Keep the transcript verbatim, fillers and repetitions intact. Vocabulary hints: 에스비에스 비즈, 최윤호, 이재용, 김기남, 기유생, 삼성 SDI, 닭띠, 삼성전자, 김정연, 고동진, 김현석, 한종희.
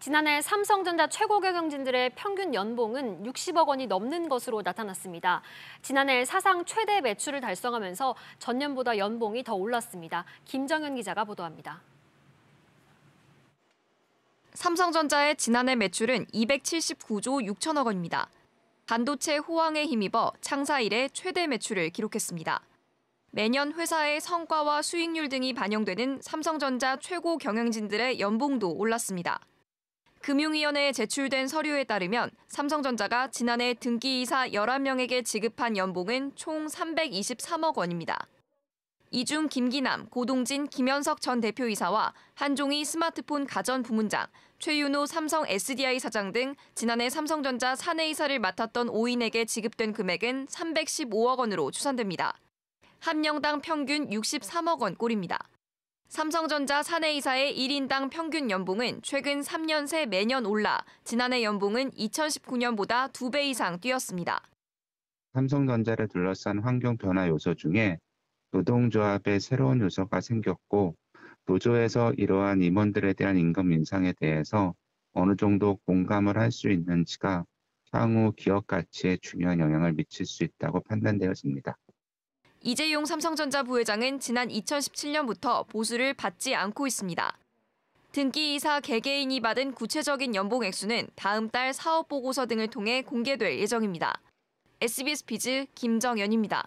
지난해 삼성전자 최고 경영진들의 평균 연봉은 육십억 원이 넘는 것으로 나타났습니다. 지난해 사상 최대 매출을 달성하면서 전년보다 연봉이 더 올랐습니다. 김정연 기자가 보도합니다. 삼성전자의 지난해 매출은 이백칠십구조 육천억 원입니다. 반도체 호황에 힘입어 창사 이래 최대 매출을 기록했습니다. 매년 회사의 성과와 수익률 등이 반영되는 삼성전자 최고 경영진들의 연봉도 올랐습니다. 금융위원회에 제출된 서류에 따르면 삼성전자가 지난해 등기이사 열한 명에게 지급한 연봉은 총 삼백이십삼억 원입니다. 이 중 김기남, 고동진, 김현석 전 대표이사와 한종희 스마트폰 가전부문장, 최윤호 삼성 에스디아이 사장 등 지난해 삼성전자 사내이사를 맡았던 오 인에게 지급된 금액은 삼백십오억 원으로 추산됩니다. 한 명당 평균 육십삼억 원 꼴입니다. 삼성전자 사내이사의 일 인당 평균 연봉은 최근 삼 년 새 매년 올라 지난해 연봉은 이천십구년보다 두 배 이상 뛰었습니다. 삼성전자를 둘러싼 환경 변화 요소 중에 노동조합의 새로운 요소가 생겼고 노조에서 이러한 임원들에 대한 임금 인상에 대해서 어느 정도 공감을 할 수 있는지가 향후 기업 가치에 중요한 영향을 미칠 수 있다고 판단되어집니다. 이재용 삼성전자 부회장은 지난 이천십칠년부터 보수를 받지 않고 있습니다. 등기이사 개개인이 받은 구체적인 연봉 액수는 다음 달 사업보고서 등을 통해 공개될 예정입니다. 에스비에스 비즈 김정연입니다.